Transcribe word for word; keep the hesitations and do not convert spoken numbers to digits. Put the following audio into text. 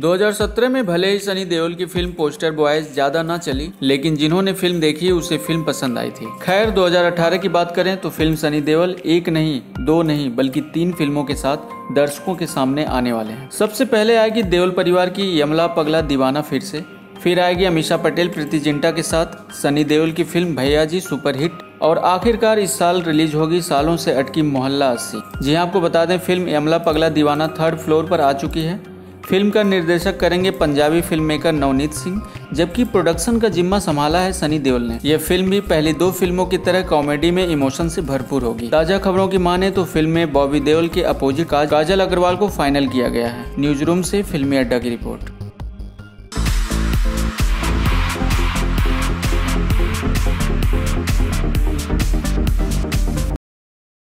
दो हज़ार सत्रह में भले ही सनी देओल की फिल्म पोस्टर बॉयज ज्यादा ना चली, लेकिन जिन्होंने फिल्म देखी उसे फिल्म पसंद आई थी। खैर दो हज़ार अठारह की बात करें तो फिल्म सनी देओल एक नहीं, दो नहीं बल्कि तीन फिल्मों के साथ दर्शकों के सामने आने वाले हैं। सबसे पहले आएगी देओल परिवार की यमला पगला दीवाना फिर से, फिर आएगी अमीषा पटेल प्रीति जिंटा के साथ सनी देओल की फिल्म भैयाजी सुपरहिट, और आखिरकार इस साल रिलीज होगी सालों से अटकी मोहल्ला अस्सी। जी आपको बता दें फिल्म यमला पगला दीवाना थर्ड फ्लोर पर आ चुकी है। फिल्म का निर्देशक करेंगे पंजाबी फिल्म मेकर नवनीत सिंह, जबकि प्रोडक्शन का जिम्मा संभाला है सनी देओल ने। यह फिल्म भी पहली दो फिल्मों की तरह कॉमेडी में इमोशन से भरपूर होगी। ताजा खबरों की माने तो फिल्म में बॉबी देओल के अपोजिट काजल अग्रवाल को फाइनल किया गया है। न्यूज रूम से फिल्मी अड्डा की रिपोर्ट।